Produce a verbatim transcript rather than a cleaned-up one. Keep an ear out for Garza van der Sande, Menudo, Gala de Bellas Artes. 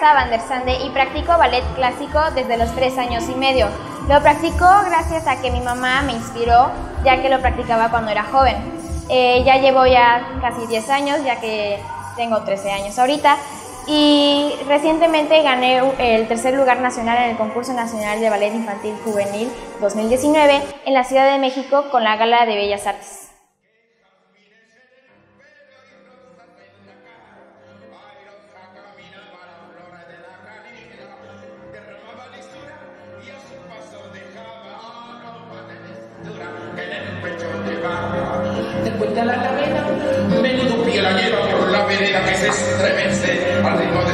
Garza van der Sande y practico ballet clásico desde los tres años y medio. Lo practico gracias a que mi mamá me inspiró, ya que lo practicaba cuando era joven. Eh, ya llevo ya casi diez años, ya que tengo trece años ahorita. Y recientemente gané el tercer lugar nacional en el Concurso Nacional de Ballet Infantil Juvenil dos mil diecinueve en la Ciudad de México con la Gala de Bellas Artes. Después de la carrera, menudo pie la lleva por la vereda que se estremece al ritmo